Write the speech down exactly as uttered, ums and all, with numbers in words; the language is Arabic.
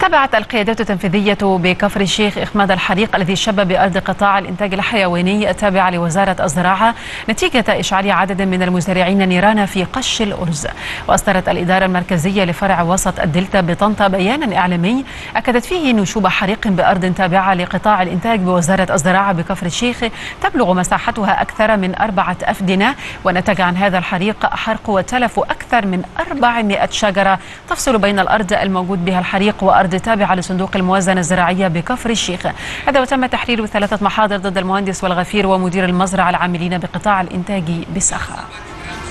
تابعت القيادات التنفيذية بكفر الشيخ إخماد الحريق الذي شب بأرض قطاع الإنتاج الحيواني التابع لوزارة الزراعة نتيجة إشعال عدد من المزارعين نيران في قش الأرز. وأصدرت الإدارة المركزية لفرع وسط الدلتا بطنطا بيانا إعلامي أكدت فيه نشوب حريق بأرض تابعة لقطاع الإنتاج بوزارة الزراعة بكفر الشيخ تبلغ مساحتها أكثر من أربعة أفدنة، ونتج عن هذا الحريق حرق وتلف أكثر من أربعمائة شجرة تفصل بين الأرض الموجود بها الحريق وأرض تابعة لصندوق الموازنة الزراعية بكفر الشيخ. هذا وتم تحرير ثلاثة محاضر ضد المهندس والغفير ومدير المزرعة العاملين بقطاع الإنتاج بسخاء.